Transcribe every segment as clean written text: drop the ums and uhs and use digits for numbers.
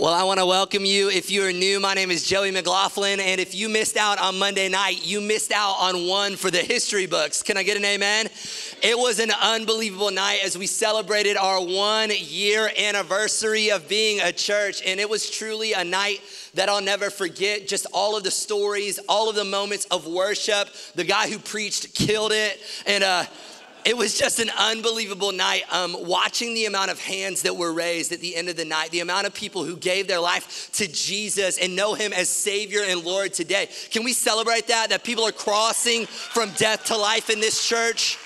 Well, I want to welcome you. If you are new, my name is Joey McLaughlin, and if you missed out on Monday night, you missed out on one for the history books. Can I get an amen? It was an unbelievable night as we celebrated our 1 year anniversary of being a church, and it was truly a night that I'll never forget. Just all of the stories, all of the moments of worship. The guy who preached killed it, and it was just an unbelievable night. Watching the amount of hands that were raised at the end of the night, the amount of people who gave their life to Jesus and know him as Savior and Lord today. Can we celebrate that? That people are crossing from death to life in this church?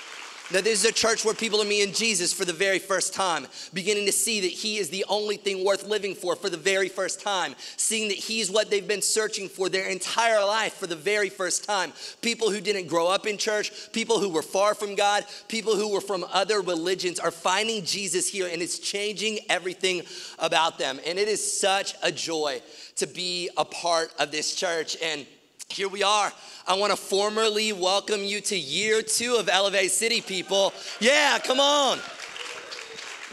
Now, this is a church where people are meeting Jesus for the very first time, beginning to see that he is the only thing worth living for the very first time, seeing that he's what they've been searching for their entire life for the very first time. People who didn't grow up in church, people who were far from God, people who were from other religions are finding Jesus here, and it's changing everything about them. And it is such a joy to be a part of this church. And here we are. I want to formally welcome you to year two of Elevate City, people. Yeah, come on.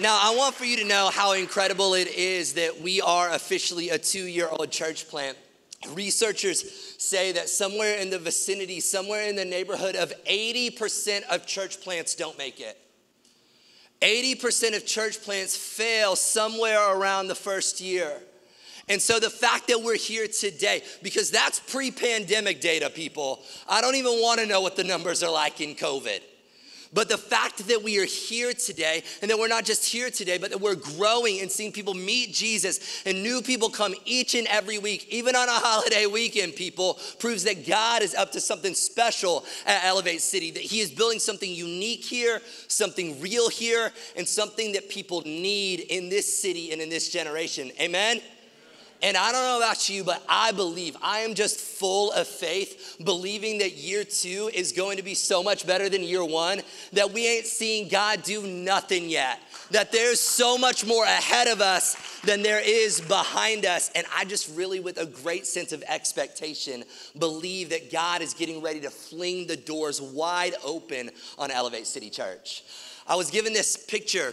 Now, I want for you to know how incredible it is that we are officially a 2-year-old church plant. Researchers say that somewhere in the vicinity, somewhere in the neighborhood of 80% of church plants don't make it. 80% of church plants fail somewhere around the first year. And so the fact that we're here today, because that's pre-pandemic data, people. I don't even want to know what the numbers are like in COVID. But the fact that we are here today, and that we're not just here today, but that we're growing and seeing people meet Jesus, and new people come each and every week, even on a holiday weekend, people, proves that God is up to something special at Elevate City, that he is building something unique here, something real here, and something that people need in this city and in this generation. Amen? And I don't know about you, but I am just full of faith, believing that year two is going to be so much better than year one, that we ain't seeing God do nothing yet, that there's so much more ahead of us than there is behind us. And I just really, with a great sense of expectation, believe that God is getting ready to fling the doors wide open on Elevate City Church. I was given this picture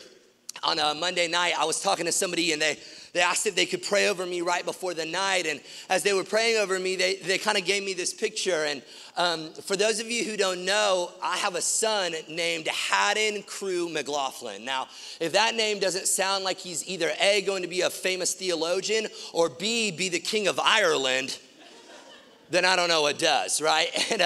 on a Monday night. I was talking to somebody, and they asked if they could pray over me right before the night. And as they were praying over me, they kind of gave me this picture. And for those of you who don't know, I have a son named Haddon Crew McLaughlin. Now, if that name doesn't sound like he's either A, going to be a famous theologian, or B, be the king of Ireland, then I don't know what does, right? And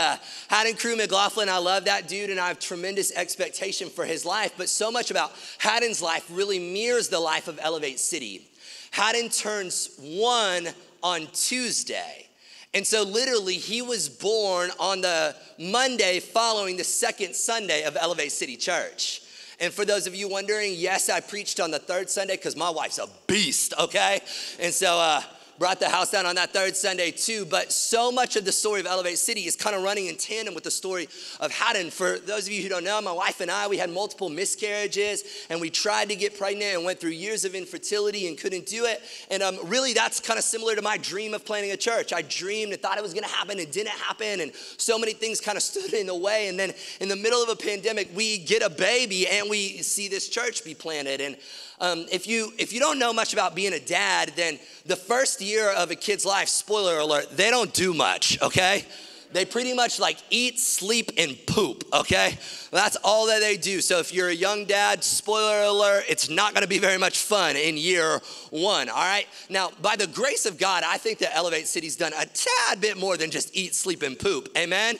Haddon Crew McLaughlin, I love that dude, and I have tremendous expectation for his life. But so much about Haddon's life really mirrors the life of Elevate City. Haddon turns 1 on Tuesday. And so literally he was born on the Monday following the second Sunday of Elevate City Church. And for those of you wondering, yes, I preached on the third Sunday because my wife's a beast, okay? And so brought the house down on that third Sunday too. But so much of the story of Elevate City is kind of running in tandem with the story of Haddon. For those of you who don't know, my wife and I, we had multiple miscarriages, and we tried to get pregnant and went through years of infertility and couldn't do it. And really that's kind of similar to my dream of planning a church. I dreamed and thought it was gonna happen, and didn't happen. And so many things kind of stood in the way. And then in the middle of a pandemic, we get a baby and we see this church be planted. And if you don't know much about being a dad, then the first year of a kid's life, spoiler alert, they don't do much, okay? They pretty much like eat, sleep, and poop, okay? That's all that they do. So if you're a young dad, spoiler alert, it's not gonna be very much fun in year one, all right? Now, by the grace of God, I think that Elevate City's done a tad bit more than just eat, sleep, and poop, amen?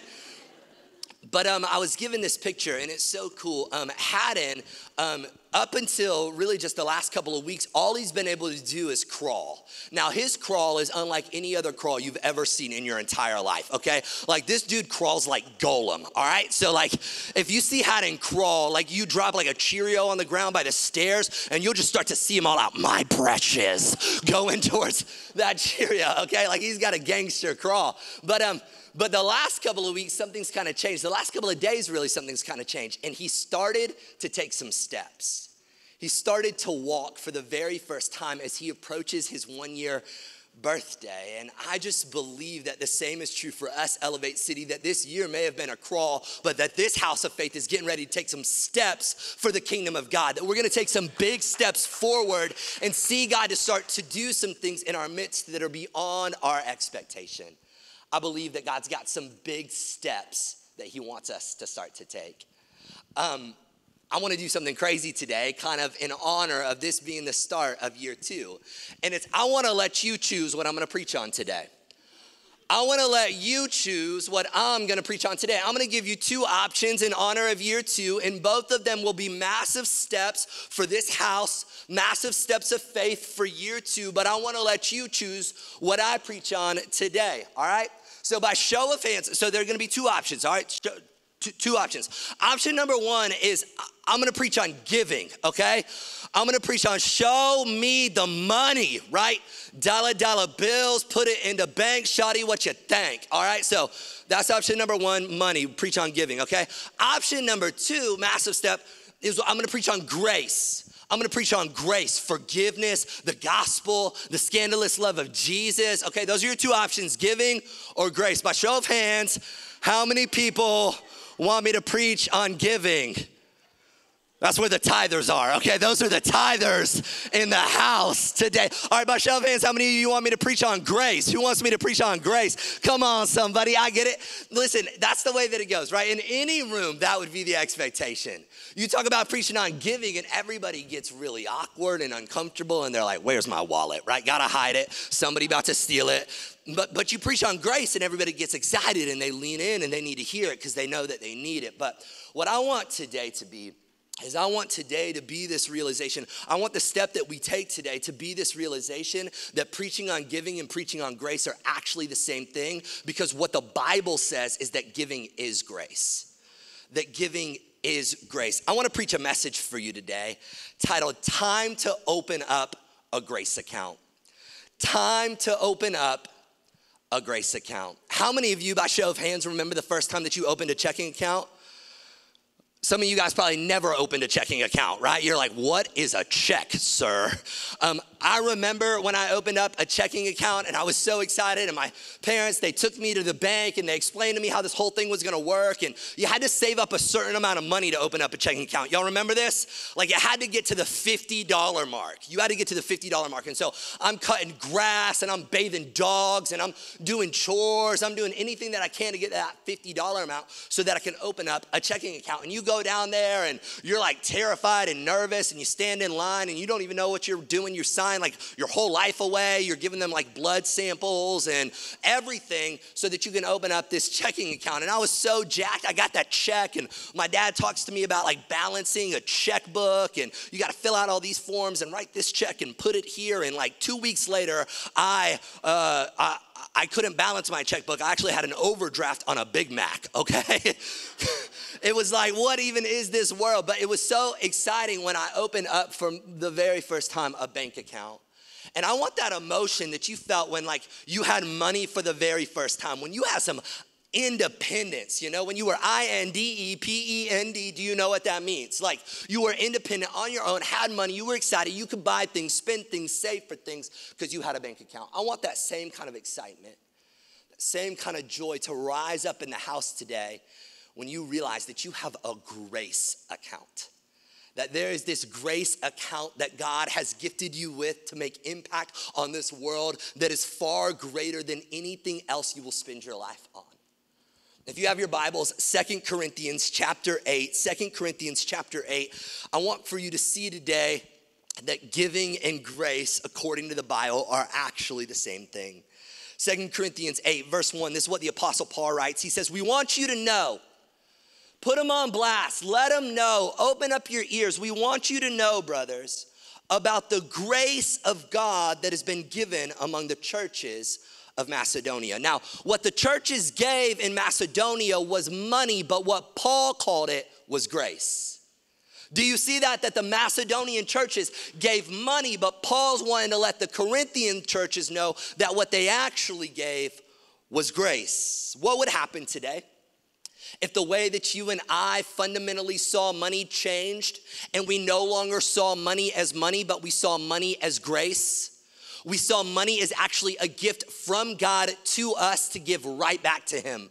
But I was given this picture, and it's so cool. Haddon, up until really just the last couple of weeks, all he's been able to do is crawl. Now, his crawl is unlike any other crawl you've ever seen in your entire life, okay? Like, this dude crawls like Golem, all right? So, like, if you see Haddon crawl, like, you drop, like, a Cheerio on the ground by the stairs, and you'll just start to see him all out, my precious, going towards that Cheerio, okay? Like, he's got a gangster crawl. But the last couple of weeks, something's kind of changed. The last couple of days, really, something's kind of changed. And he started to take some steps. He started to walk for the very first time as he approaches his 1-year birthday. And I just believe that the same is true for us, Elevate City, that this year may have been a crawl, but that this house of faith is getting ready to take some steps for the kingdom of God, that we're going to take some big steps forward and see God to start to do some things in our midst that are beyond our expectation. I believe that God's got some big steps that he wants us to start to take. I want to do something crazy today, kind of in honor of this being the start of year two. And it's, I want to let you choose what I'm going to preach on today. I want to let you choose what I'm going to preach on today. I'm going to give you two options in honor of year two, and both of them will be massive steps for this house, massive steps of faith for year two, but I want to let you choose what I preach on today, all right? So by show of hands, so there are going to be two options, all right? Two options. Option number one is I'm going to preach on giving, okay? I'm going to preach on show me the money, right? Dollar bills, put it in the bank, shawty, what you think, all right? So that's option number one, money, preach on giving, okay? Option number two, massive step, is I'm going to preach on grace. I'm going to preach on grace, forgiveness, the gospel, the scandalous love of Jesus. Okay, those are your two options, giving or grace. By show of hands, how many people want me to preach on giving? That's where the tithers are, okay? Those are the tithers in the house today. All right, by show of hands, how many of you want me to preach on grace? Who wants me to preach on grace? Come on, somebody, I get it. Listen, that's the way that it goes, right? In any room, that would be the expectation. You talk about preaching on giving and everybody gets really awkward and uncomfortable and they're like, where's my wallet, right? Gotta hide it, somebody about to steal it. But you preach on grace and everybody gets excited and they lean in and they need to hear it because they know that they need it. But what I want today to be is I want today to be this realization. I want the step that we take today to be this realization that preaching on giving and preaching on grace are actually the same thing, because what the Bible says is that giving is grace. That giving is grace. I want to preach a message for you today titled Time to Open Up a Grace Account. Time to open up a grace account. How many of you, by show of hands, remember the first time that you opened a checking account? Some of you guys probably never opened a checking account, right? You're like, what is a check, sir? I remember when I opened up a checking account and I was so excited, and my parents, they took me to the bank and they explained to me how this whole thing was gonna work, and you had to save up a certain amount of money to open up a checking account. Y'all remember this? Like, you had to get to the $50 mark. You had to get to the $50 mark. And so I'm cutting grass and I'm bathing dogs and I'm doing chores. I'm doing anything that I can to get that $50 amount so that I can open up a checking account. And you go down there and you're like terrified and nervous and you stand in line and you don't even know what you're doing. You're signing like your whole life away. You're giving them like blood samples and everything so that you can open up this checking account. And I was so jacked. I got that check and my dad talks to me about like balancing a checkbook and you got to fill out all these forms and write this check and put it here. And like 2 weeks later, I couldn't balance my checkbook. I actually had an overdraft on a Big Mac, okay? It was like, what even is this world? But it was so exciting when I opened up for the very first time a bank account. And I want that emotion that you felt when like you had money for the very first time, when you had some independence, you know, when you were independ. Do you know what that means? Like, you were independent on your own, had money, you were excited, you could buy things, spend things, save for things because you had a bank account. I want that same kind of excitement, that same kind of joy to rise up in the house today when you realize that you have a grace account, that there is this grace account that God has gifted you with to make impact on this world that is far greater than anything else you will spend your life on. If you have your Bibles, 2 Corinthians chapter 8, 2 Corinthians chapter 8, I want for you to see today that giving and grace, according to the Bible, are actually the same thing. 2 Corinthians 8, verse 1, this is what the Apostle Paul writes. He says, we want you to know, put them on blast, let them know, open up your ears. We want you to know, brothers, about the grace of God that has been given among the churches of Macedonia. Now, what the churches gave in Macedonia was money, but what Paul called it was grace. Do you see that? That the Macedonian churches gave money, but Paul's wanting to let the Corinthian churches know that what they actually gave was grace. What would happen today if the way that you and I fundamentally saw money changed and we no longer saw money as money, but we saw money as grace? we saw money is actually a gift from God to us to give right back to him.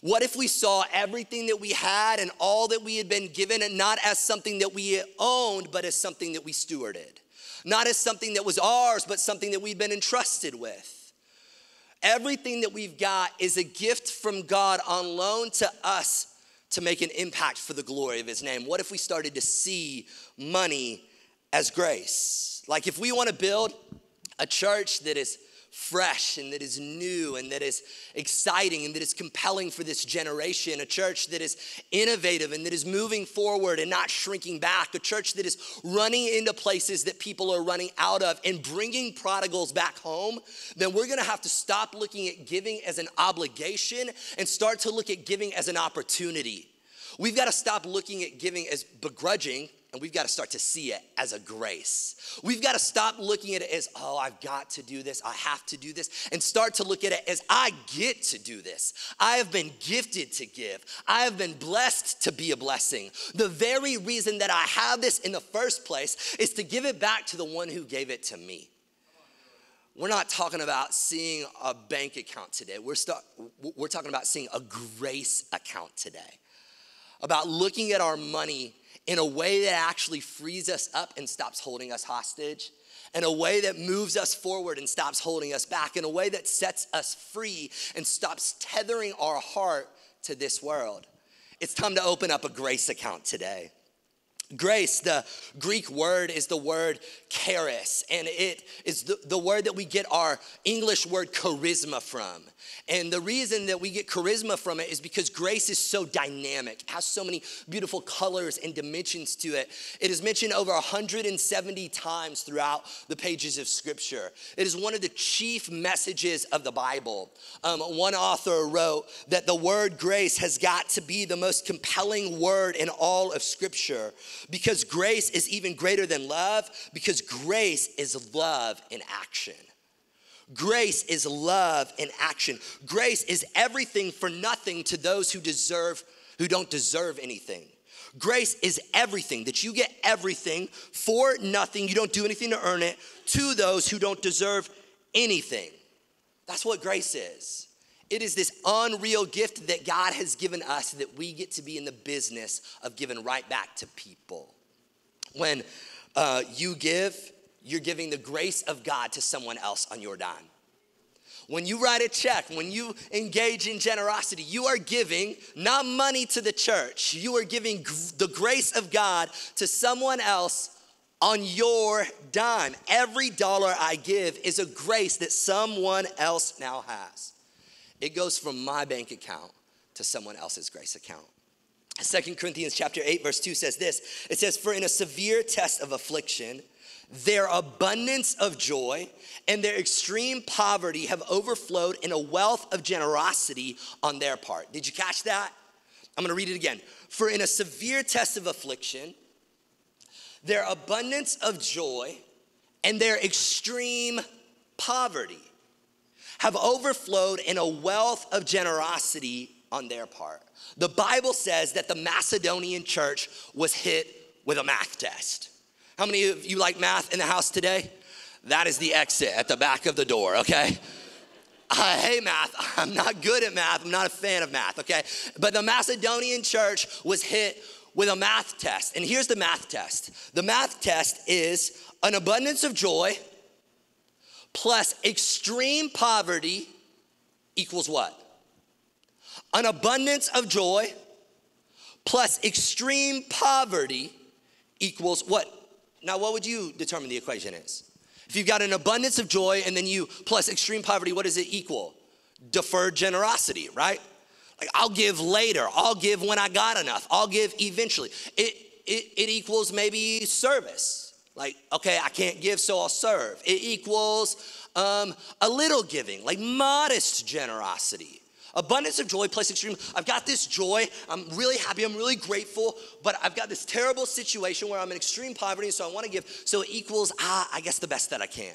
What if we saw everything that we had and all that we had been given and not as something that we owned, but as something that we stewarded? Not as something that was ours, but something that we've been entrusted with. Everything that we've got is a gift from God on loan to us to make an impact for the glory of his name. What if we started to see money as grace? Like if we want to build a church that is fresh and that is new and that is exciting and that is compelling for this generation, a church that is innovative and that is moving forward and not shrinking back, a church that is running into places that people are running out of and bringing prodigals back home, then we're gonna have to stop looking at giving as an obligation and start to look at giving as an opportunity. We've got to stop looking at giving as begrudging, and we've got to start to see it as a grace. We've got to stop looking at it as, oh, I've got to do this, I have to do this, and start to look at it as, I get to do this. I have been gifted to give. I have been blessed to be a blessing. The very reason that I have this in the first place is to give it back to the one who gave it to me. We're not talking about seeing a bank account today. We're talking about seeing a grace account today, about looking at our money in a way that actually frees us up and stops holding us hostage, in a way that moves us forward and stops holding us back, in a way that sets us free and stops tethering our heart to this world. It's time to open up a grace account today. Grace, the Greek word is the word charis, and it is the word that we get our English word charisma from. And the reason that we get charisma from it is because grace is so dynamic, has so many beautiful colors and dimensions to it. It is mentioned over 170 times throughout the pages of Scripture. It is one of the chief messages of the Bible. One author wrote that the word grace has got to be the most compelling word in all of Scripture, because grace is even greater than love, because grace is love in action. Grace is love in action. Grace is everything for nothing to those who don't deserve anything. Grace is everything, that you get everything for nothing, you don't do anything to earn it, to those who don't deserve anything. That's what grace is. It is this unreal gift that God has given us that we get to be in the business of giving right back to people. When you give, you're giving the grace of God to someone else on your dime. When you write a check, when you engage in generosity, you are giving not money to the church. You are giving the grace of God to someone else on your dime. Every dollar I give is a grace that someone else now has. It goes from my bank account to someone else's grace account. 2 Corinthians chapter 8, verse 2 says this. It says, "For in a severe test of affliction, their abundance of joy and their extreme poverty have overflowed in a wealth of generosity on their part." Did you catch that? I'm gonna read it again. "For in a severe test of affliction, their abundance of joy and their extreme poverty have overflowed in a wealth of generosity on their part." The Bible says that the Macedonian church was hit with a math test. How many of you like math in the house today? That is the exit at the back of the door, okay? I hate math. I'm not good at math. I'm not a fan of math, okay? But the Macedonian church was hit with a math test. And here's the math test. The math test is an abundance of joy plus extreme poverty equals what? An abundance of joy plus extreme poverty equals what? Now, what would you determine the equation is? If you've got an abundance of joy and then you plus extreme poverty, what does it equal? Deferred generosity, right? Like, I'll give later. I'll give when I got enough. I'll give eventually. It equals maybe service. Like, okay, I can't give, so I'll serve. It equals a little giving, like modest generosity. Abundance of joy plus extreme. I've got this joy. I'm really happy. I'm really grateful. But I've got this terrible situation where I'm in extreme poverty, so I want to give. So it equals, I guess, the best that I can.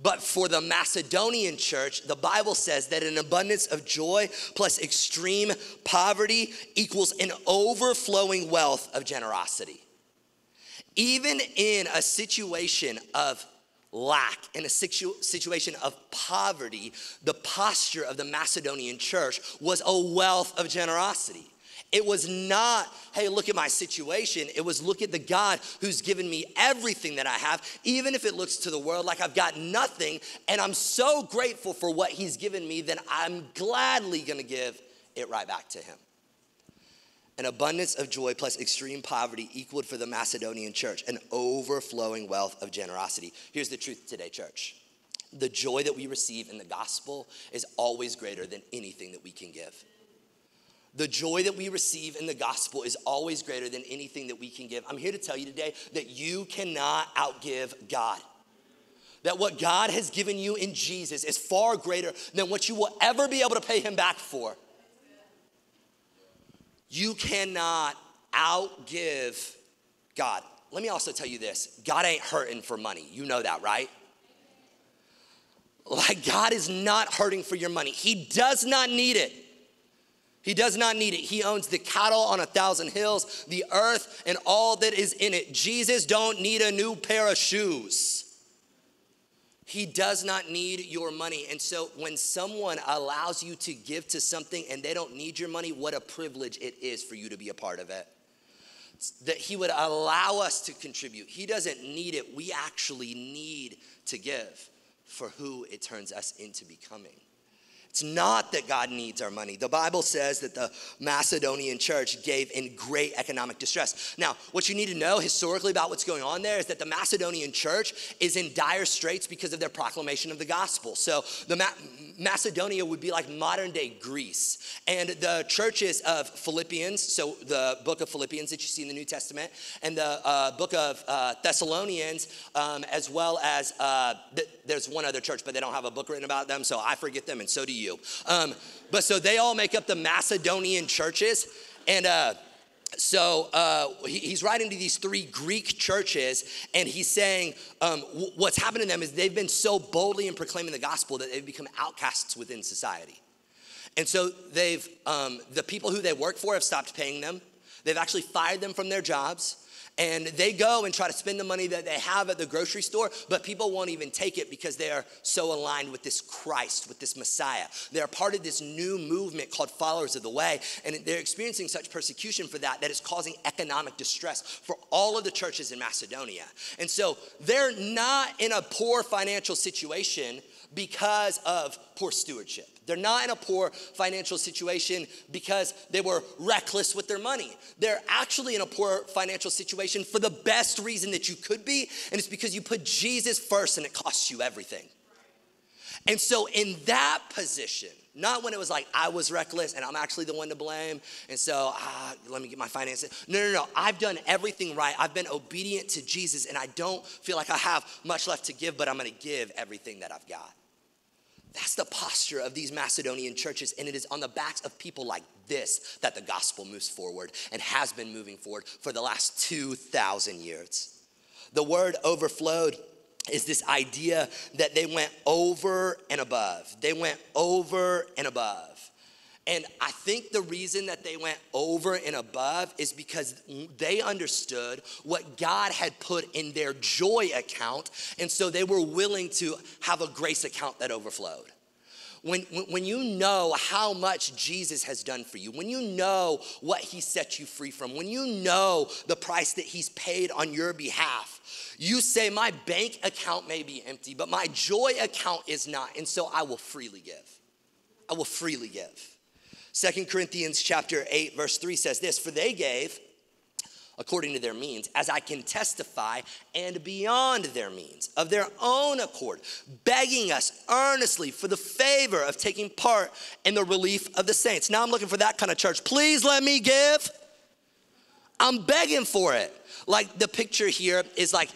But for the Macedonian church, the Bible says that an abundance of joy plus extreme poverty equals an overflowing wealth of generosity. Even in a situation of lack, in a situation of poverty, the posture of the Macedonian church was a wealth of generosity. It was not, hey, look at my situation. It was, look at the God who's given me everything that I have, even if it looks to the world like I've got nothing, and I'm so grateful for what he's given me that I'm gladly gonna give it right back to him. An abundance of joy plus extreme poverty equaled for the Macedonian church an overflowing wealth of generosity. Here's the truth today, church. The joy that we receive in the gospel is always greater than anything that we can give. The joy that we receive in the gospel is always greater than anything that we can give. I'm here to tell you today that you cannot outgive God. That what God has given you in Jesus is far greater than what you will ever be able to pay him back for. You cannot outgive God. Let me also tell you this. God ain't hurting for money. You know that, right? Like, God is not hurting for your money. He does not need it. He does not need it. He owns the cattle on 1,000 hills, the earth, and all that is in it. Jesus don't need a new pair of shoes. He does not need your money. And so when someone allows you to give to something and they don't need your money, what a privilege it is for you to be a part of it. That he would allow us to contribute. He doesn't need it. We actually need to give for who it turns us into becoming. It's not that God needs our money. The Bible says that the Macedonian church gave in great economic distress. Now, what you need to know historically about what's going on there is that the Macedonian church is in dire straits because of their proclamation of the gospel. So the Macedonia would be like modern day Greece. And the churches of Philippians, so the book of Philippians that you see in the New Testament, and the book of Thessalonians, as well as, there's one other church, but they don't have a book written about them, so I forget them, and so do you. But so they all make up the Macedonian churches. And he's writing to these three Greek churches, and he's saying what's happened to them is they've been so boldly in proclaiming the gospel that they've become outcasts within society. And so they've, the people who they work for have stopped paying them. They've actually fired them from their jobs. And they go and try to spend the money that they have at the grocery store, but people won't even take it because they are so aligned with this Christ, with this Messiah. They're part of this new movement called Followers of the Way, and they're experiencing such persecution for that that it's causing economic distress for all of the churches in Macedonia. And so they're not in a poor financial situation because of poor stewardship. They're not in a poor financial situation because they were reckless with their money. They're actually in a poor financial situation for the best reason that you could be, and it's because you put Jesus first and it costs you everything. And so in that position, not when it was like, I was reckless and I'm actually the one to blame, and so let me get my finances. No, I've done everything right. I've been obedient to Jesus and I don't feel like I have much left to give, but I'm gonna give everything that I've got. That's the posture of these Macedonian churches, and it is on the backs of people like this that the gospel moves forward and has been moving forward for the last 2,000 years. The word overflowed is this idea that they went over and above. They went over and above. And I think the reason that they went over and above is because they understood what God had put in their joy account, and so they were willing to have a grace account that overflowed. When you know how much Jesus has done for you, when you know what he set you free from, when you know the price that he's paid on your behalf, you say, my bank account may be empty, but my joy account is not, and so I will freely give. I will freely give. 2 Corinthians chapter 8, verse 3 says this, for they gave according to their means, as I can testify, and beyond their means, of their own accord, begging us earnestly for the favor of taking part in the relief of the saints. Now I'm looking for that kind of church. Please let me give. I'm begging for it. Like the picture here is like,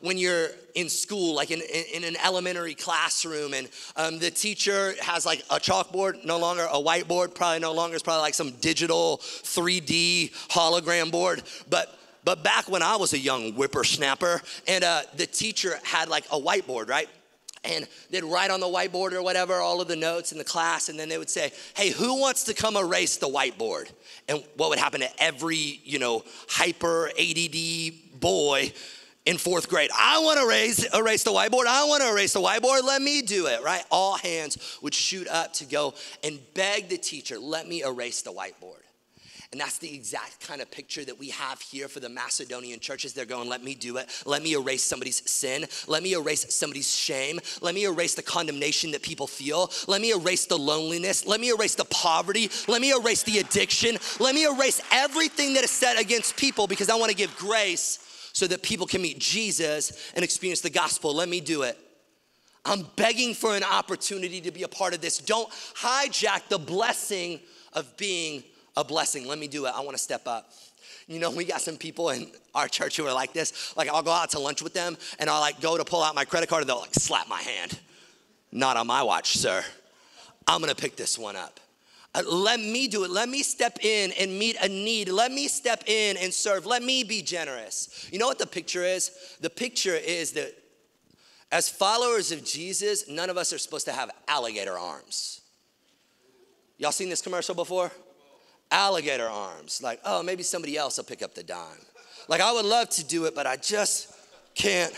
when you're in school, like in an elementary classroom, and the teacher has like a chalkboard, no longer a whiteboard, probably no longer, it's probably like some digital 3D hologram board. But back when I was a young whippersnapper, and the teacher had like a whiteboard, right? And they'd write on the whiteboard or whatever, all of the notes in the class, and then they would say, hey, who wants to come erase the whiteboard? And what would happen to every, hyper ADD boy in fourth grade. I want to erase the whiteboard. I want to erase the whiteboard. Let me do it, right? All hands would shoot up to go and beg the teacher, let me erase the whiteboard. And that's the exact kind of picture that we have here for the Macedonian churches. They're going, let me do it. Let me erase somebody's sin. Let me erase somebody's shame. Let me erase the condemnation that people feel. Let me erase the loneliness. Let me erase the poverty. Let me erase the addiction. Let me erase everything that is said against people because I want to give grace so that people can meet Jesus and experience the gospel. Let me do it. I'm begging for an opportunity to be a part of this. Don't hijack the blessing of being a blessing. Let me do it. I want to step up. You know, we got some people in our church who are like this. Like, I'll go out to lunch with them and I'll like go to pull out my credit card and they'll like slap my hand. Not on my watch, sir. I'm going to pick this one up. Let me do it. Let me step in and meet a need. Let me step in and serve. Let me be generous. You know what the picture is? The picture is that as followers of Jesus, none of us are supposed to have alligator arms. Y'all seen this commercial before? Alligator arms, like, oh, maybe somebody else will pick up the dime. Like, I would love to do it, but I just can't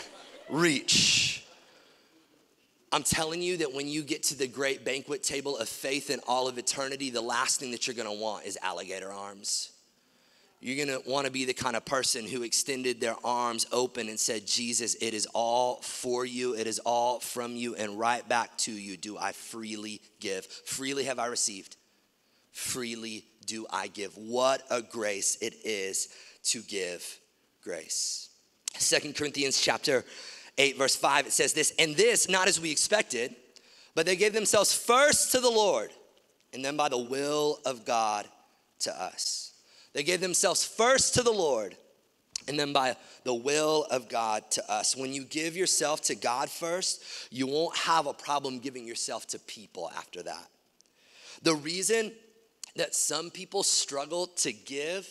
reach. I'm telling you that when you get to the great banquet table of faith in all of eternity, the last thing that you're gonna want is alligator arms. You're gonna wanna be the kind of person who extended their arms open and said, Jesus, it is all for you, it is all from you, and right back to you do I freely give. Freely have I received, freely do I give. What a grace it is to give grace. 2 Corinthians chapter 8, verse 5, it says this, and this, not as we expected, but they gave themselves first to the Lord, and then by the will of God to us. They gave themselves first to the Lord, and then by the will of God to us. When you give yourself to God first, you won't have a problem giving yourself to people after that. The reason that some people struggle to give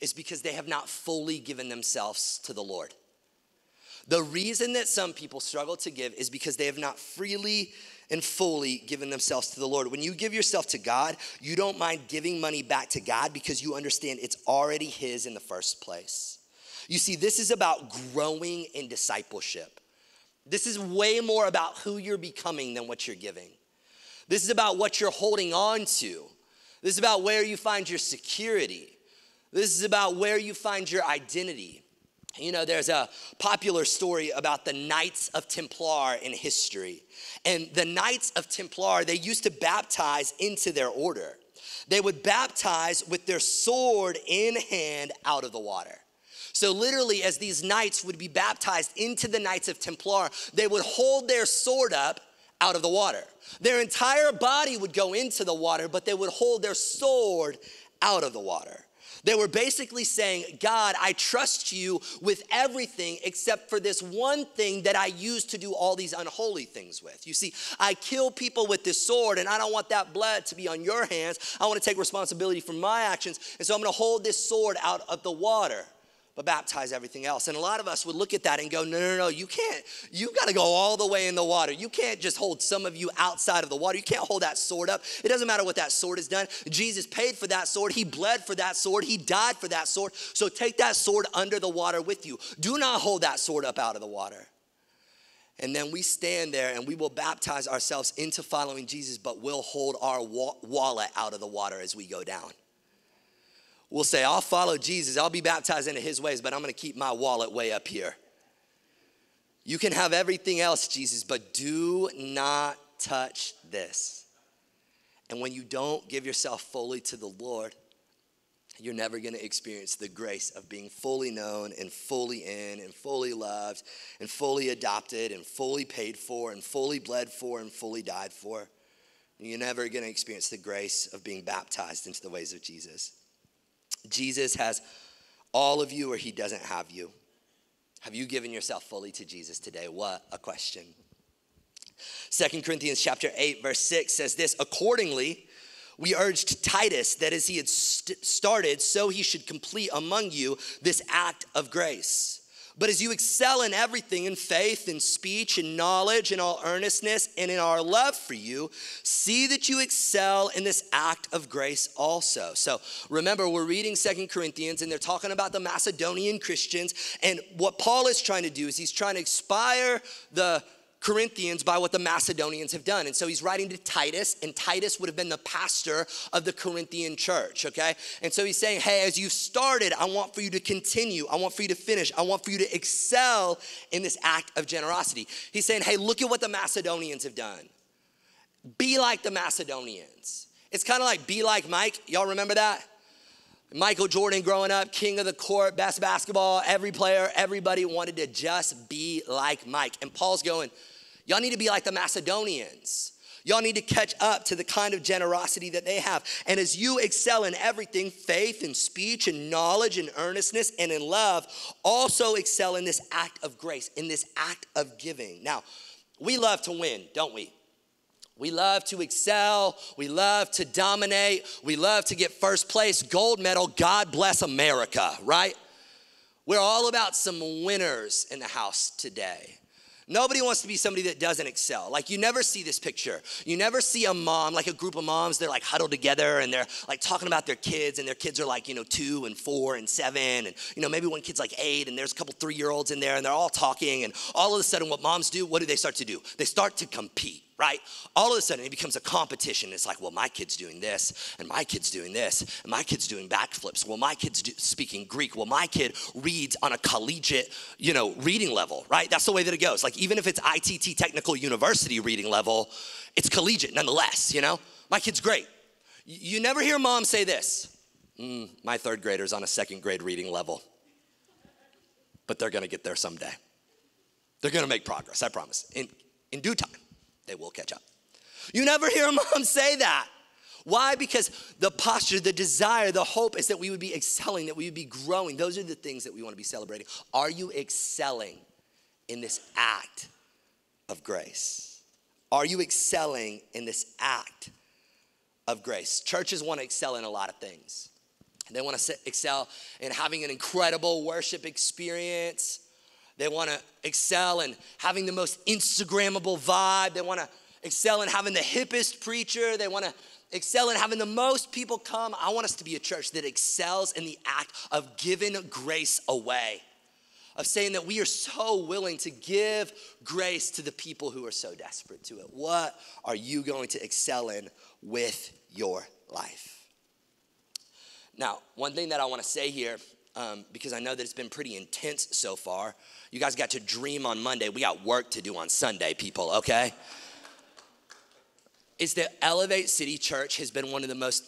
is because they have not fully given themselves to the Lord. The reason that some people struggle to give is because they have not freely and fully given themselves to the Lord. When you give yourself to God, you don't mind giving money back to God because you understand it's already His in the first place. You see, this is about growing in discipleship. This is way more about who you're becoming than what you're giving. This is about what you're holding on to. This is about where you find your security. This is about where you find your identity. You know, there's a popular story about the Knights of Templar in history. And the Knights of Templar, they used to baptize into their order. They would baptize with their sword in hand out of the water. So literally, as these knights would be baptized into the Knights of Templar, they would hold their sword up out of the water. Their entire body would go into the water, but they would hold their sword out of the water. They were basically saying, God, I trust you with everything except for this one thing that I use to do all these unholy things with. You see, I kill people with this sword and I don't want that blood to be on your hands. I want to take responsibility for my actions. And so I'm going to hold this sword out of the water, but baptize everything else. And a lot of us would look at that and go, no, you can't. You've got to go all the way in the water. You can't just hold some of you outside of the water. You can't hold that sword up. It doesn't matter what that sword has done. Jesus paid for that sword. He bled for that sword. He died for that sword. So take that sword under the water with you. Do not hold that sword up out of the water. And then we stand there and we will baptize ourselves into following Jesus, but we'll hold our wallet out of the water as we go down. We'll say, I'll follow Jesus. I'll be baptized into His ways, but I'm going to keep my wallet way up here. You can have everything else, Jesus, but do not touch this. And when you don't give yourself fully to the Lord, you're never going to experience the grace of being fully known and fully in and fully loved and fully adopted and fully paid for and fully bled for and fully died for. You're never going to experience the grace of being baptized into the ways of Jesus. Jesus has all of you or He doesn't have you. Have you given yourself fully to Jesus today? What a question. 2 Corinthians chapter 8, verse 6 says this, accordingly, we urged Titus that as he had started, so he should complete among you this act of grace. But as you excel in everything, in faith, in speech, in knowledge, in all earnestness, and in our love for you, see that you excel in this act of grace also. So remember, we're reading 2 Corinthians, and they're talking about the Macedonian Christians. And what Paul is trying to do is he's trying to inspire the Corinthians by what the Macedonians have done. And so he's writing to Titus, and Titus would have been the pastor of the Corinthian church, okay? And so he's saying, hey, as you've started, I want for you to continue. I want for you to finish. I want for you to excel in this act of generosity. He's saying, hey, look at what the Macedonians have done. Be like the Macedonians. It's kind of like be like Mike. Y'all remember that? Michael Jordan growing up, king of the court, best basketball, every player, everybody wanted to just be like Mike. And Paul's going, y'all need to be like the Macedonians. Y'all need to catch up to the kind of generosity that they have. And as you excel in everything, faith and speech and knowledge and earnestness and in love, also excel in this act of grace, in this act of giving. Now, we love to win, don't we? We love to excel, we love to dominate, we love to get first place, gold medal, God bless America, right? We're all about some winners in the house today. Nobody wants to be somebody that doesn't excel. Like you never see this picture. You never see a mom, like a group of moms, they're like huddled together and they're like talking about their kids and their kids are like, 2 and 4 and 7 and maybe one kid's like 8 and there's a couple 3-year-olds in there and they're all talking and all of a sudden what moms do, what do they start to do? They start to compete, right? All of a sudden it becomes a competition. It's like, well, my kid's doing this and my kid's doing this and my kid's doing backflips. Well, my kid's speaking Greek. Well, my kid reads on a collegiate, reading level, right? That's the way that it goes. Like even if it's ITT Technical University reading level, it's collegiate nonetheless, My kid's great. You never hear mom say this, my 3rd grader's on a 2nd grade reading level, but they're gonna get there someday. They're gonna make progress, I promise, in due time. They will catch up. You never hear a mom say that. Why? Because the posture, the desire, the hope is that we would be excelling, that we would be growing. Those are the things that we want to be celebrating. Are you excelling in this act of grace? Are you excelling in this act of grace? Churches want to excel in a lot of things. They want to excel in having an incredible worship experience. They want to excel in having the most Instagrammable vibe. They want to excel in having the hippest preacher. They want to excel in having the most people come. I want us to be a church that excels in the act of giving grace away, of saying that we are so willing to give grace to the people who are so desperate to it. What are you going to excel in with your life? Now, one thing that I want to say here, because I know that it's been pretty intense so far. You guys got to dream on Monday. We got work to do on Sunday, people, okay? Is that Elevate City Church has been one of the most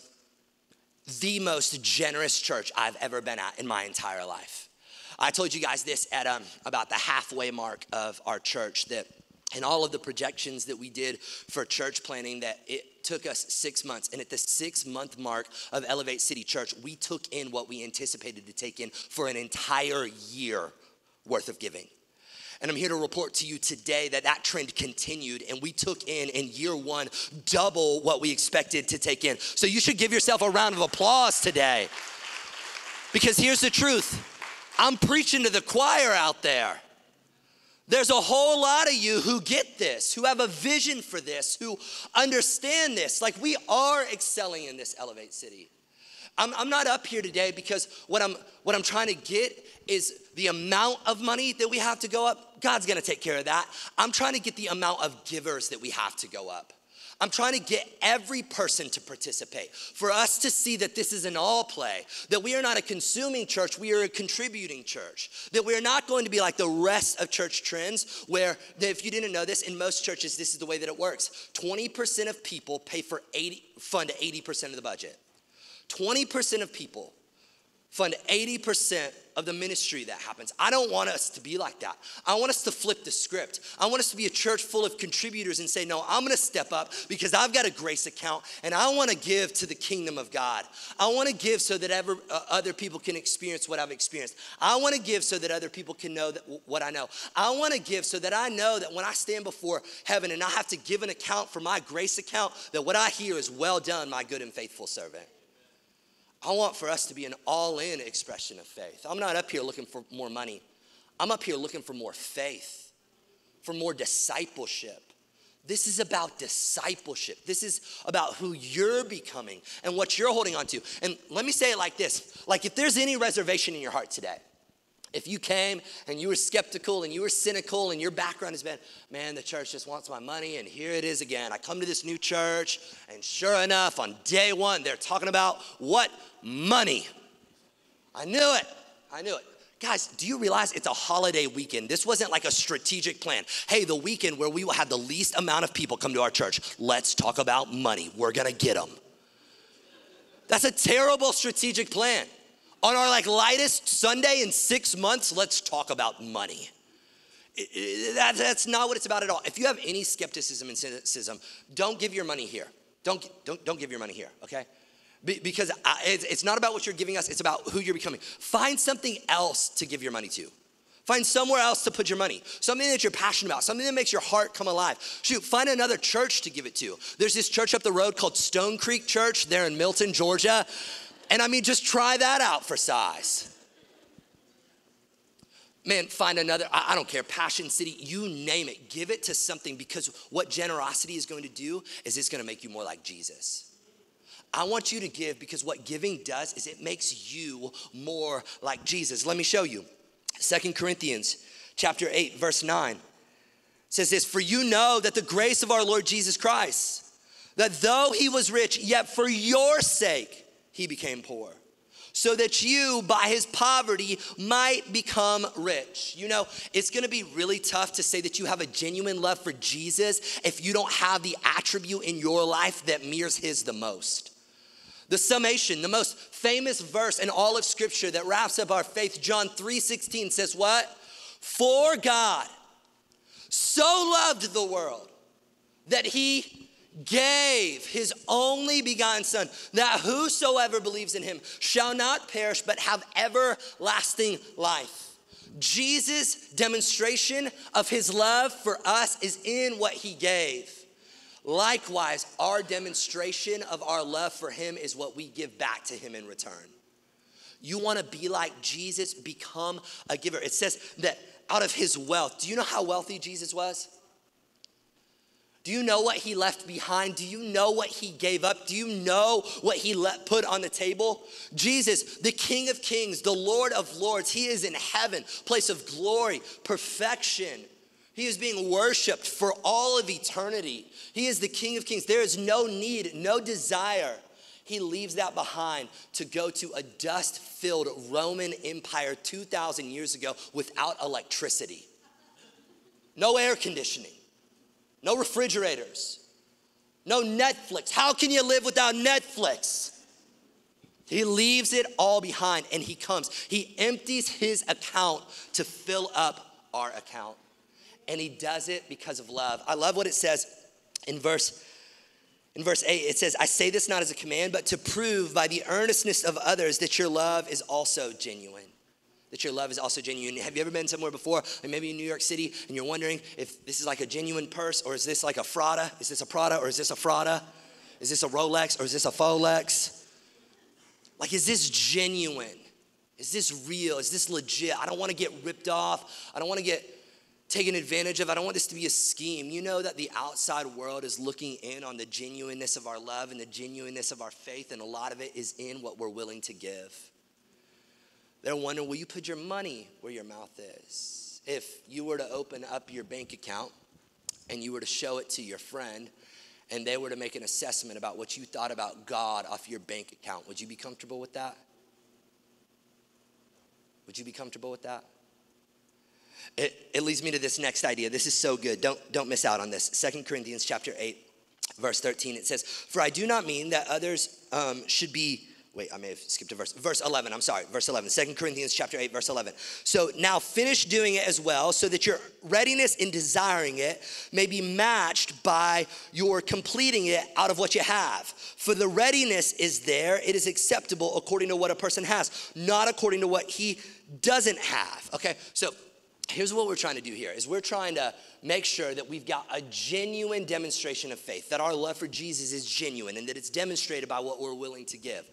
generous church I've ever been at in my entire life. I told you guys this at about the halfway mark of our church, that in all of the projections that we did for church planning, that it took us 6 months. And at the 6-month mark of Elevate City Church, we took in what we anticipated to take in for an entire year worth of giving. And I'm here to report to you today that that trend continued, and we took in year 1, double what we expected to take in. So you should give yourself a round of applause today. Because here's the truth. I'm preaching to the choir out there. There's a whole lot of you who get this, who have a vision for this, who understand this. Like we are excelling in this Elevate City. I'm not up here today because what I'm trying to get is the amount of money that we have to go up. God's gonna take care of that. I'm trying to get the amount of givers that we have to go up. I'm trying to get every person to participate, for us to see that this is an all play, that we are not a consuming church, we are a contributing church, that we are not going to be like the rest of church trends where, if you didn't know this, in most churches, this is the way that it works. 20% of people fund 80% of the budget. 20% of people fund 80% of the ministry that happens. I don't want us to be like that. I want us to flip the script. I want us to be a church full of contributors and say, no, I'm gonna step up because I've got a grace account and I wanna give to the kingdom of God. I wanna give so that other people can experience what I've experienced. I wanna give so that other people can know that what I know. I wanna give so that I know that when I stand before heaven and I have to give an account for my grace account, that what I hear is, well done, my good and faithful servant. I want for us to be an all-in expression of faith. I'm not up here looking for more money. I'm up here looking for more faith, for more discipleship. This is about discipleship. This is about who you're becoming and what you're holding on to. And let me say it like this. Like, if there's any reservation in your heart today, if you came and you were skeptical and you were cynical and your background has been, man, the church just wants my money and here it is again. I come to this new church and sure enough, on day one, they're talking about what? Money. I knew it. Guys, do you realize it's a holiday weekend? This wasn't like a strategic plan. Hey, the weekend where we will have the least amount of people come to our church. Let's talk about money. We're gonna get them. That's a terrible strategic plan. On our lightest Sunday in 6 months, let's talk about money. That's not what it's about at all. If you have any skepticism and cynicism, don't give your money here. Don't give your money here, okay? Because it's not about what you're giving us, it's about who you're becoming. Find something else to give your money to. Find somewhere else to put your money, something that you're passionate about, something that makes your heart come alive. Shoot, find another church to give it to. There's this church up the road called Stone Creek Church there in Milton, Georgia. And I mean, just try that out for size. Man, find another, I don't care, Passion City, you name it. Give it to something, because what generosity is going to do is it's going to make you more like Jesus. I want you to give because what giving does is it makes you more like Jesus. Let me show you. 2 Corinthians chapter 8, verse 9 says this, "For you know that the grace of our Lord Jesus Christ, that though he was rich, yet for your sake he became poor, so that you by his poverty might become rich." You know, it's gonna be really tough to say that you have a genuine love for Jesus if you don't have the attribute in your life that mirrors his the most. The summation, the most famous verse in all of Scripture that wraps up our faith, John 3:16 says what? "For God so loved the world that he gave his only begotten son, that whosoever believes in him shall not perish but have everlasting life." Jesus' demonstration of his love for us is in what he gave. Likewise, our demonstration of our love for him is what we give back to him in return. You want to be like Jesus, become a giver. It says that out of his wealth, do you know how wealthy Jesus was? Do you know what he left behind? Do you know what he gave up? Do you know what he put on the table? Jesus, the King of Kings, the Lord of Lords, he is in heaven, place of glory, perfection. He is being worshiped for all of eternity. He is the King of Kings. There is no need, no desire. He leaves that behind to go to a dust-filled Roman Empire 2,000 years ago without electricity. No air conditioning, no refrigerators, no Netflix. How can you live without Netflix? He leaves it all behind and he comes. He empties his account to fill up our account. And he does it because of love. I love what it says in verse 8. It says, "I say this not as a command, but to prove by the earnestness of others that your love is also genuine." That your love is also genuine. Have you ever been somewhere before, like maybe in New York City, and you're wondering if this is like a genuine purse, or is this like a Prada? Is this a Prada, or is this a Prada? Is this a Rolex, or is this a Folex? Like, is this genuine? Is this real? Is this legit? I don't want to get ripped off. I don't want to get taken advantage of. I don't want this to be a scheme. You know that the outside world is looking in on the genuineness of our love and the genuineness of our faith, and a lot of it is in what we're willing to give. They're wondering, will you put your money where your mouth is? If you were to open up your bank account and you were to show it to your friend and they were to make an assessment about what you thought about God off your bank account, would you be comfortable with that? Would you be comfortable with that? It leads me to this next idea. This is so good. Don't miss out on this. 2 Corinthians chapter 8, verse 13. It says, "For I do not mean that others should be..." Wait, I may have skipped a verse. Verse 11, I'm sorry. Verse 11, 2 Corinthians chapter 8, verse 11. "So now finish doing it as well, so that your readiness in desiring it may be matched by your completing it out of what you have. For the readiness is there. It is acceptable according to what a person has, not according to what he doesn't have." Okay, so here's what we're trying to do here, is we're trying to make sure that we've got a genuine demonstration of faith, that our love for Jesus is genuine and that it's demonstrated by what we're willing to give.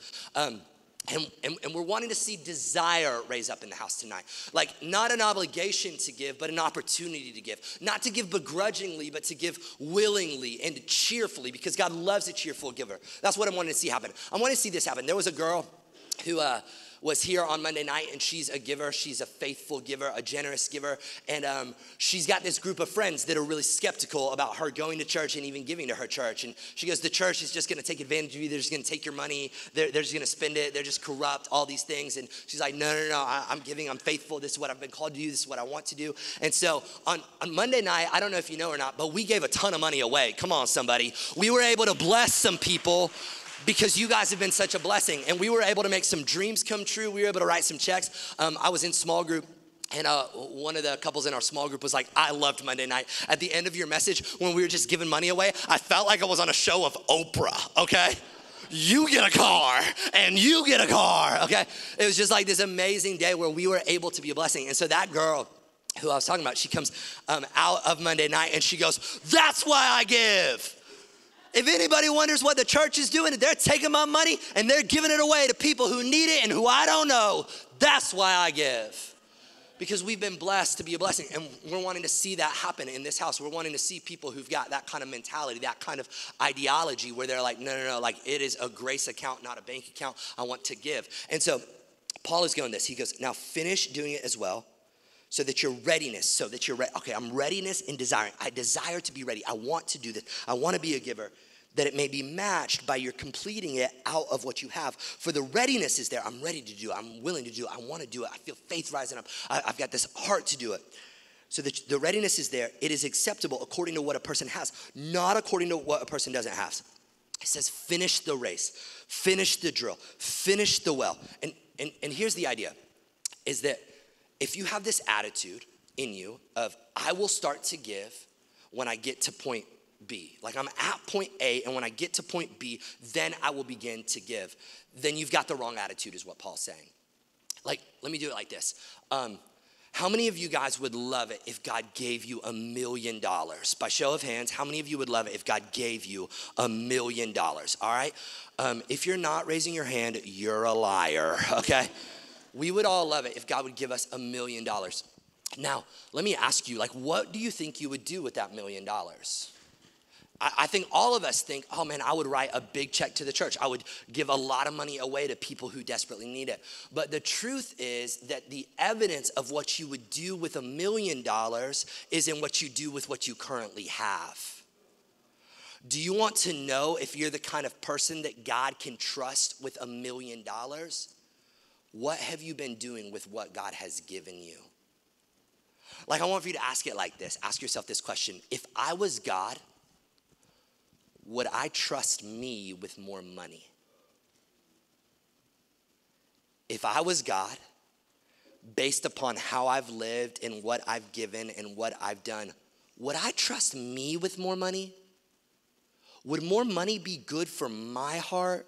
And we're wanting to see desire raise up in the house tonight. Like, not an obligation to give, but an opportunity to give. Not to give begrudgingly, but to give willingly and cheerfully, because God loves a cheerful giver. That's what I'm wanting to see happen. I want to see this happen. There was a girl who was here on Monday night, and she's a giver. She's a faithful giver, a generous giver. And she's got this group of friends that are really skeptical about her going to church and even giving to her church. And she goes, the church is just gonna take advantage of you. They're just gonna take your money. They're just gonna spend it. They're just corrupt, all these things. And she's like, no, I'm giving, I'm faithful. This is what I've been called to do. This is what I want to do. And so on Monday night, I don't know if you know or not, but we gave a ton of money away. Come on, somebody. We were able to bless some people because you guys have been such a blessing. And we were able to make some dreams come true. We were able to write some checks. I was in small group, and one of the couples in our small group was like, I loved Monday night. At the end of your message, when we were just giving money away, I felt like I was on a show of Oprah, okay? You get a car, and you get a car, okay? It was just like this amazing day where we were able to be a blessing. And so that girl who I was talking about, she comes out of Monday night, and she goes, that's why I give. If anybody wonders what the church is doing, they're taking my money and they're giving it away to people who need it and who I don't know. That's why I give. Because we've been blessed to be a blessing, and we're wanting to see that happen in this house. We're wanting to see people who've got that kind of mentality, that kind of ideology where they're like, no, like it is a grace account, not a bank account. I want to give. And so Paul is going this. He goes, now finish doing it as well. Okay, I'm readiness and desiring. I desire to be ready. I want to do this. I want to be a giver, that it may be matched by your completing it out of what you have. For the readiness is there. I'm ready to do it. I'm willing to do it. I want to do it. I feel faith rising up. I've got this heart to do it. So the readiness is there. It is acceptable according to what a person has, not according to what a person doesn't have. It says, finish the race, finish the drill, finish the well. And here's the idea, is that if you have this attitude in you of, I will start to give when I get to point B, like I'm at point A, and when I get to point B, then I will begin to give, then you've got the wrong attitude, is what Paul's saying. Like, let me do it like this. How many of you guys would love it if God gave you $1 million? By show of hands, how many of you would love it if God gave you $1 million? All right? If you're not raising your hand, you're a liar, okay? We would all love it if God would give us $1 million. Now, let me ask you, like, what do you think you would do with that $1 million? I think all of us think, oh man, I would write a big check to the church. I would give a lot of money away to people who desperately need it. But the truth is that the evidence of what you would do with $1 million is in what you do with what you currently have. Do you want to know if you're the kind of person that God can trust with $1 million? What have you been doing with what God has given you? Like, I want for you to ask it like this. Ask yourself this question. If I was God, would I trust me with more money? If I was God, based upon how I've lived and what I've given and what I've done, would I trust me with more money? Would more money be good for my heart?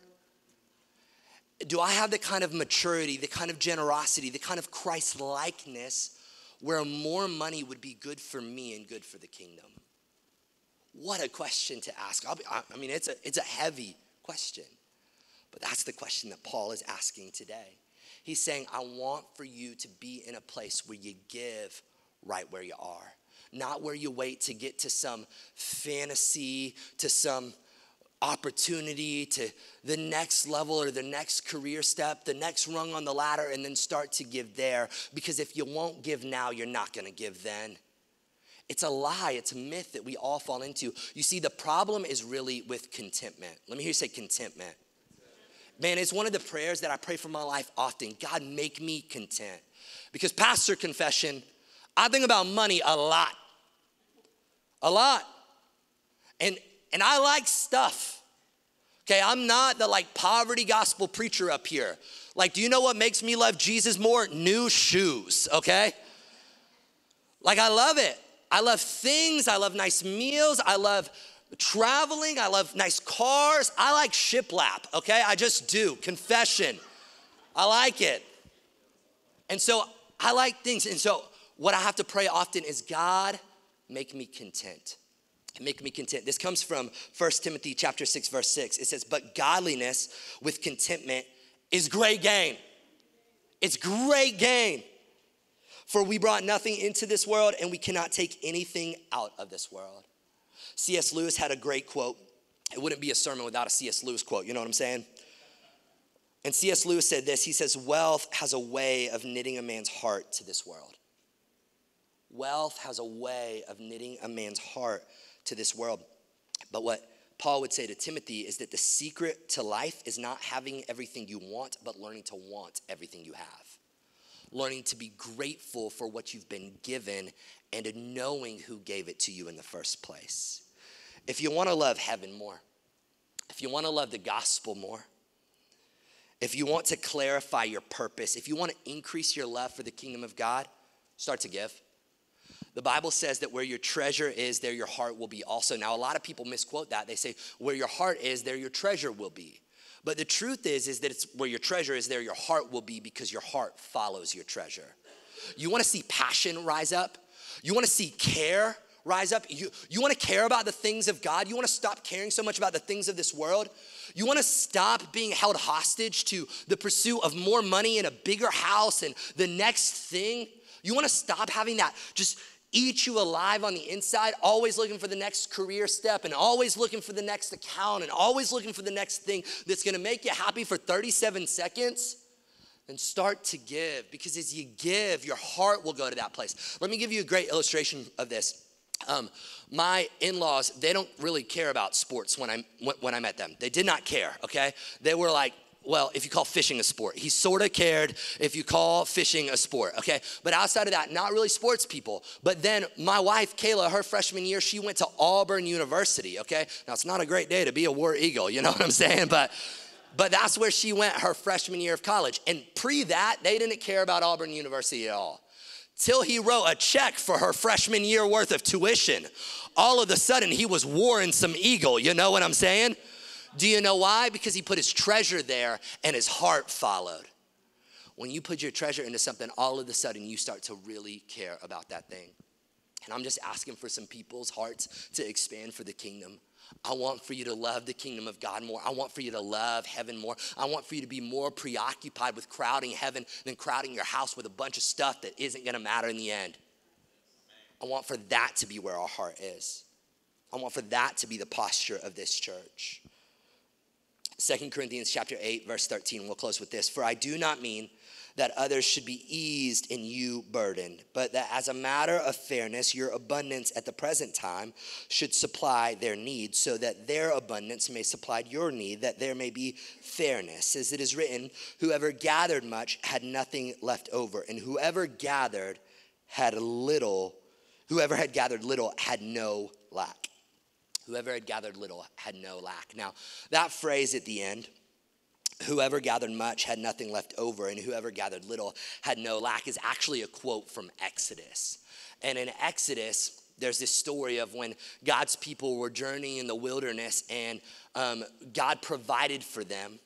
Do I have the kind of maturity, the kind of generosity, the kind of Christ-likeness where more money would be good for me and good for the kingdom? What a question to ask. I mean, it's a heavy question, but that's the question that Paul is asking today. He's saying, I want for you to be in a place where you give right where you are, not where you wait to get to some fantasy, to some opportunity, to the next level or the next career step, the next rung on the ladder, and then start to give there. Because if you won't give now, you're not going to give then. It's a lie. It's a myth that we all fall into. You see, the problem is really with contentment. Let me hear you say contentment. Man, it's one of the prayers that I pray for my life often. God, make me content. Because pastor confession, I think about money a lot. A lot. And I like stuff, okay? I'm not the like poverty gospel preacher up here. Like, do you know what makes me love Jesus more? New shoes, okay? Like, I love it. I love things, I love nice meals, I love traveling, I love nice cars. I like shiplap, okay? I just do, confession. I like it. And so I like things. And so what I have to pray often is, God, make me content. Make me content. This comes from 1 Timothy chapter 6, verse 6. It says, but godliness with contentment is great gain. It's great gain. For we brought nothing into this world, and we cannot take anything out of this world. C.S. Lewis had a great quote. It wouldn't be a sermon without a C.S. Lewis quote. You know what I'm saying? And C.S. Lewis said this. He says, wealth has a way of knitting a man's heart to this world. Wealth has a way of knitting a man's heart to this world. But what Paul would say to Timothy is that the secret to life is not having everything you want, but learning to want everything you have. Learning to be grateful for what you've been given and knowing who gave it to you in the first place. If you want to love heaven more, if you want to love the gospel more, if you want to clarify your purpose, if you want to increase your love for the kingdom of God, start to give. The Bible says that where your treasure is, there your heart will be also. Now, a lot of people misquote that. They say, where your heart is, there your treasure will be. But the truth is that it's where your treasure is, there your heart will be, because your heart follows your treasure. You want to see passion rise up? You want to see care rise up? You want to care about the things of God? You want to stop caring so much about the things of this world? You want to stop being held hostage to the pursuit of more money and a bigger house and the next thing? You want to stop having that just eat you alive on the inside, always looking for the next career step and always looking for the next account and always looking for the next thing that's gonna make you happy for 37 seconds? Then start to give, because as you give, your heart will go to that place. Let me give you a great illustration of this. My in-laws, they don't really care about sports when I met them. They did not care, okay? They were like, well, if you call fishing a sport. He sort of cared if you call fishing a sport, okay? But outside of that, not really sports people. But then my wife, Kayla, her freshman year, she went to Auburn University, okay? Now, it's not a great day to be a War Eagle, you know what I'm saying? But that's where she went her freshman year of college. And pre that, they didn't care about Auburn University at all. Till he wrote a check for her freshman year worth of tuition. All of a sudden, he was warring some eagle, you know what I'm saying? Do you know why? Because he put his treasure there and his heart followed. When you put your treasure into something, all of a sudden you start to really care about that thing. And I'm just asking for some people's hearts to expand for the kingdom. I want for you to love the kingdom of God more. I want for you to love heaven more. I want for you to be more preoccupied with crowding heaven than crowding your house with a bunch of stuff that isn't going to matter in the end. I want for that to be where our heart is. I want for that to be the posture of this church. 2 Corinthians chapter 8, verse 13, we'll close with this. For I do not mean that others should be eased and you burdened, but that as a matter of fairness, your abundance at the present time should supply their need, so that their abundance may supply your need, that there may be fairness. As it is written, whoever gathered much had nothing left over, and whoever had gathered little had no lack. Whoever had gathered little had no lack. Now, that phrase at the end, whoever gathered much had nothing left over, and whoever gathered little had no lack, is actually a quote from Exodus. And in Exodus, there's this story of when God's people were journeying in the wilderness, and God provided for them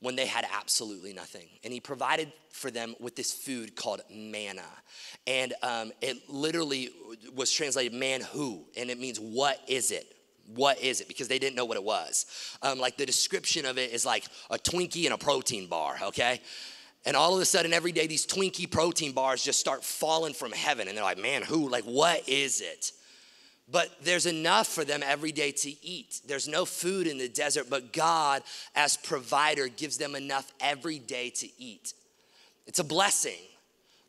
when they had absolutely nothing. And he provided for them with this food called manna. And it literally was translated man who, and it means what is it? What is it? Because they didn't know what it was. Like the description of it is like a Twinkie and a protein bar, okay? And all of a sudden every day these Twinkie protein bars just start falling from heaven. And they're like, man, who? Like, what is it? But there's enough for them every day to eat. There's no food in the desert, but God as provider gives them enough every day to eat. It's a blessing.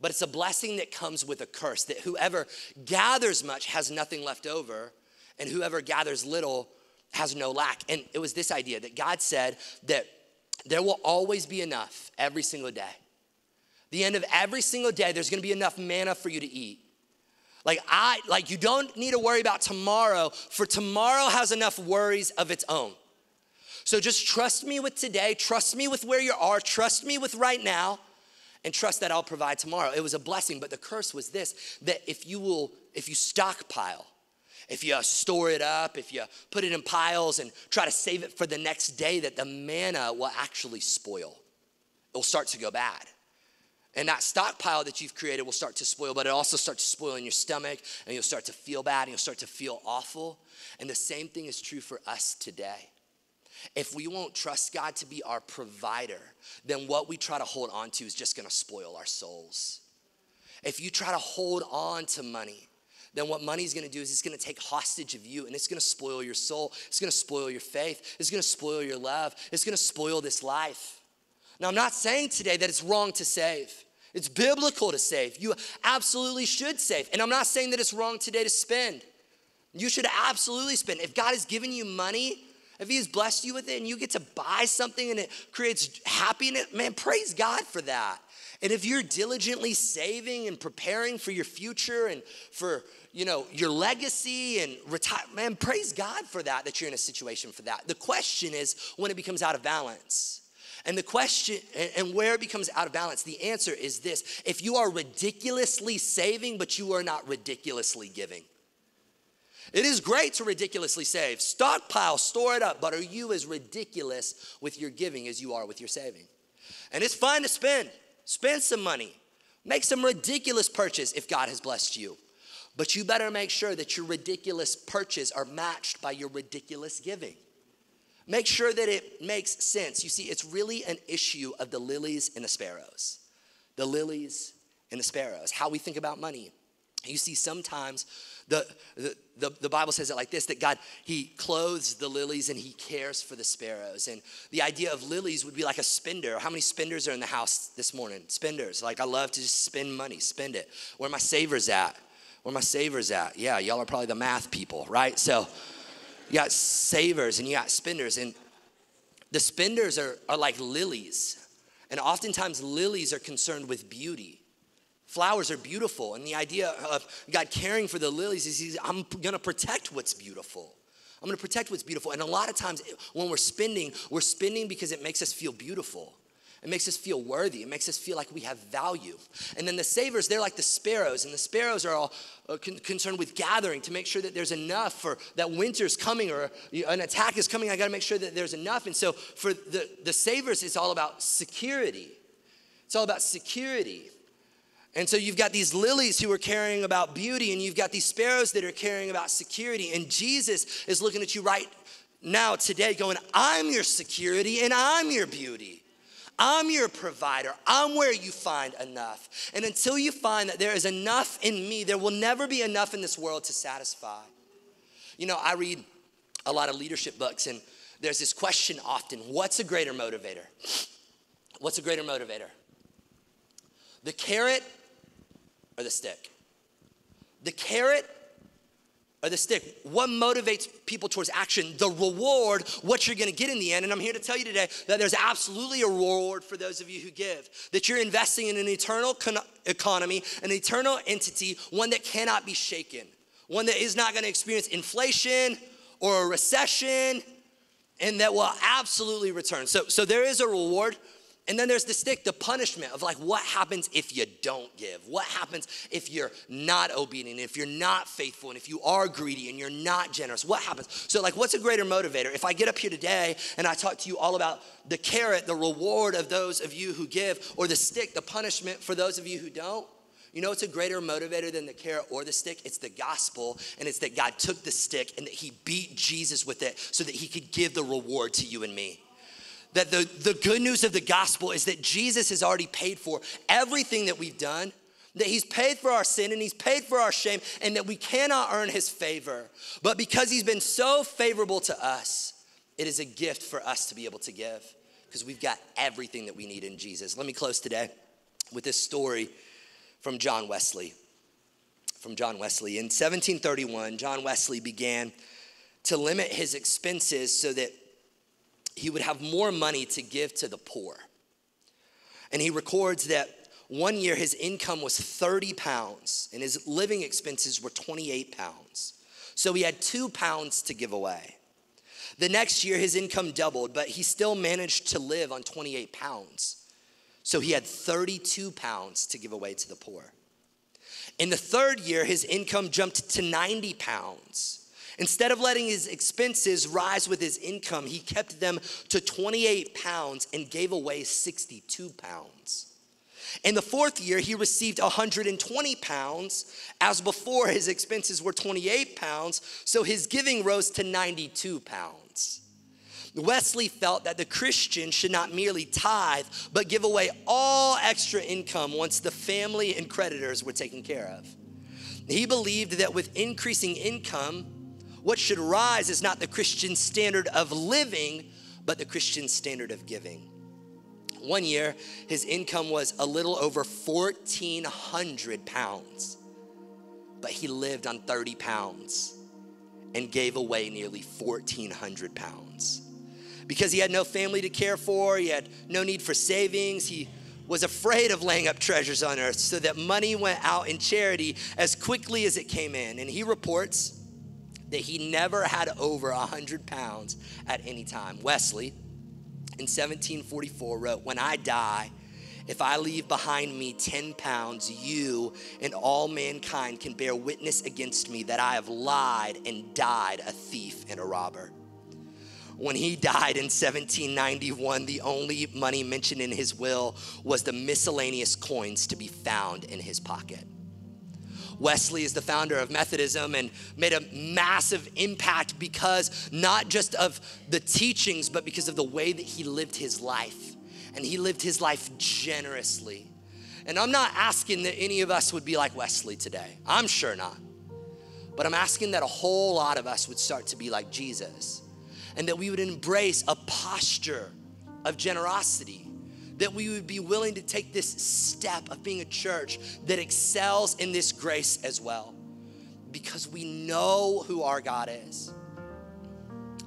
But it's a blessing that comes with a curse, that whoever gathers much has nothing left over, and whoever gathers little has no lack. And it was this idea that God said that there will always be enough every single day. The end of every single day, there's gonna be enough manna for you to eat. Like you don't need to worry about tomorrow, for tomorrow has enough worries of its own. So just trust me with today, trust me with where you are, trust me with right now, and trust that I'll provide tomorrow. It was a blessing, but the curse was this, that if you stockpile, if you store it up, if you put it in piles and try to save it for the next day, that the manna will actually spoil. It will start to go bad. And that stockpile that you've created will start to spoil, but it also starts to spoil in your stomach, and you'll start to feel bad, and you'll start to feel awful. And the same thing is true for us today. If we won't trust God to be our provider, then what we try to hold on to is just gonna spoil our souls. If you try to hold on to money, then what money's gonna do is it's gonna take hostage of you, and it's gonna spoil your soul, it's gonna spoil your faith, it's gonna spoil your love, it's gonna spoil this life. Now, I'm not saying today that it's wrong to save. It's biblical to save. You absolutely should save. And I'm not saying that it's wrong today to spend. You should absolutely spend. If God has given you money, if he has blessed you with it and you get to buy something and it creates happiness, man, praise God for that. And if you're diligently saving and preparing for your future and for, you know, your legacy and retire, man, praise God for that, that you're in a situation for that. The question is when it becomes out of balance. And the question, and where it becomes out of balance, the answer is this. If you are ridiculously saving, but you are not ridiculously giving. It is great to ridiculously save. Stockpile, store it up. But are you as ridiculous with your giving as you are with your saving? And it's fine to spend. Spend some money. Make some ridiculous purchase if God has blessed you. But you better make sure that your ridiculous purchase are matched by your ridiculous giving. Make sure that it makes sense. You see, it's really an issue of the lilies and the sparrows. The lilies and the sparrows, how we think about money. You see, sometimes the Bible says it like this, that God, he clothes the lilies and he cares for the sparrows. And the idea of lilies would be like a spender. How many spenders are in the house this morning? Spenders, like I love to just spend money, spend it. Where are my savers at? Where are my savers at? Yeah, y'all are probably the math people, right? So you got savers and you got spenders, and the spenders are like lilies. And oftentimes lilies are concerned with beauty. Flowers are beautiful, and the idea of God caring for the lilies is I'm gonna protect what's beautiful. I'm gonna protect what's beautiful. And a lot of times when we're spending because it makes us feel beautiful. It makes us feel worthy. It makes us feel like we have value. And then the savers, they're like the sparrows. And the sparrows are all concerned with gathering to make sure that there's enough for that winter's coming or an attack is coming. I got to make sure that there's enough. And so for the savers, it's all about security. It's all about security. And so you've got these lilies who are caring about beauty, and you've got these sparrows that are caring about security. And Jesus is looking at you right now today going, I'm your security and I'm your beauty. I'm your provider. I'm where you find enough. And until you find that there is enough in me, there will never be enough in this world to satisfy. You know, I read a lot of leadership books, and there's this question often, what's a greater motivator? What's a greater motivator? The carrot or the stick? The carrot or the stick? What motivates people towards action? The reward, what you're gonna get in the end. And I'm here to tell you today that there's absolutely a reward for those of you who give, that you're investing in an eternal economy, an eternal entity, one that cannot be shaken, one that is not gonna experience inflation or a recession, and that will absolutely return. So there is a reward. And then there's the stick, the punishment of like what happens if you don't give? What happens if you're not obedient, if you're not faithful, and if you are greedy and you're not generous? What happens? So like, what's a greater motivator? If I get up here today and I talk to you all about the carrot, the reward of those of you who give, or the stick, the punishment for those of you who don't, you know it's a greater motivator than the carrot or the stick? It's the gospel, and it's that God took the stick and that he beat Jesus with it so that he could give the reward to you and me. That the good news of the gospel is that Jesus has already paid for everything that we've done, that he's paid for our sin and he's paid for our shame, and that we cannot earn his favor. But because he's been so favorable to us, it is a gift for us to be able to give, because we've got everything that we need in Jesus. Let me close today with this story from John Wesley. In 1731, John Wesley began to limit his expenses so that he would have more money to give to the poor. And he records that one year his income was 30 pounds and his living expenses were 28 pounds. So he had 2 pounds to give away. The next year his income doubled, but he still managed to live on 28 pounds. So he had 32 pounds to give away to the poor. In the third year, his income jumped to 90 pounds. Instead of letting his expenses rise with his income, he kept them to 28 pounds and gave away 62 pounds. In the fourth year, he received 120 pounds. As before, his expenses were 28 pounds, so his giving rose to 92 pounds. Wesley felt that the Christian should not merely tithe, but give away all extra income once the family and creditors were taken care of. He believed that with increasing income, what should rise is not the Christian standard of living, but the Christian standard of giving. One year, his income was a little over 1,400 pounds, but he lived on 30 pounds and gave away nearly 1,400 pounds. Because he had no family to care for, he had no need for savings, he was afraid of laying up treasures on earth, so that money went out in charity as quickly as it came in. And he reports that he never had over 100 pounds at any time. Wesley, in 1744, wrote, "When I die, if I leave behind me 10 pounds, you and all mankind can bear witness against me that I have lied and died a thief and a robber." When he died in 1791, the only money mentioned in his will was the miscellaneous coins to be found in his pocket. Wesley is the founder of Methodism and made a massive impact because not just of the teachings, but because of the way that he lived his life. And he lived his life generously. And I'm not asking that any of us would be like Wesley today. I'm sure not. But I'm asking that a whole lot of us would start to be like Jesus, and that we would embrace a posture of generosity, that we would be willing to take this step of being a church that excels in this grace as well, because we know who our God is.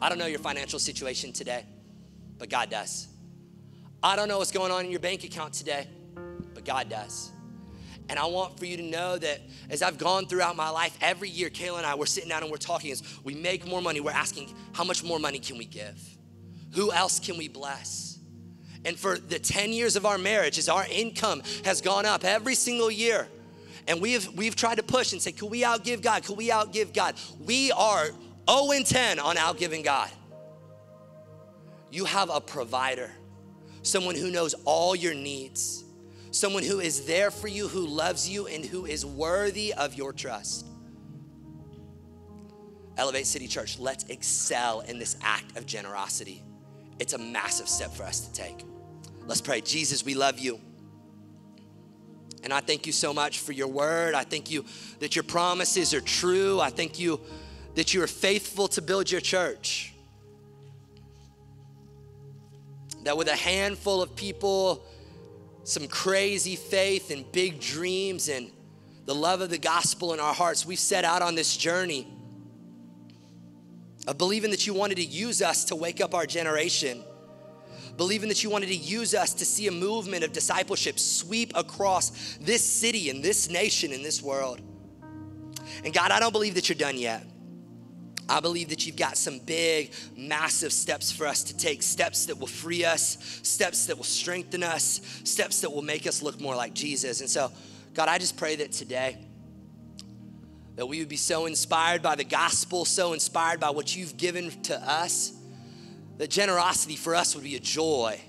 I don't know your financial situation today, but God does. I don't know what's going on in your bank account today, but God does. And I want for you to know that as I've gone throughout my life, every year, Kayla and I, we're sitting down and we're talking. As we make more money, we're asking, how much more money can we give? Who else can we bless? And for the 10 years of our marriage, as our income has gone up every single year, and we've tried to push and say, could we outgive God? Could we outgive God? We are 0-10 on outgiving God. You have a provider, someone who knows all your needs, someone who is there for you, who loves you, and who is worthy of your trust. Elevate City Church, let's excel in this act of generosity. It's a massive step for us to take. Let's pray. Jesus, we love you. And I thank you so much for your word. I thank you that your promises are true. I thank you that you are faithful to build your church. That with a handful of people, some crazy faith and big dreams and the love of the gospel in our hearts, we've set out on this journey of believing that you wanted to use us to wake up our generation, believing that you wanted to use us to see a movement of discipleship sweep across this city and this nation and this world. And God, I don't believe that you're done yet. I believe that you've got some big, massive steps for us to take, steps that will free us, steps that will strengthen us, steps that will make us look more like Jesus. And so, God, I just pray that today that we would be so inspired by the gospel, so inspired by what you've given to us, that generosity for us would be a joy,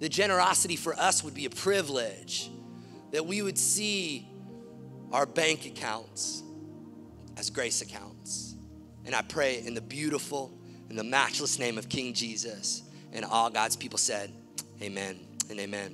that generosity for us would be a privilege, that we would see our bank accounts as grace accounts. And I pray in the beautiful and the matchless name of King Jesus. And all God's people said, amen and amen.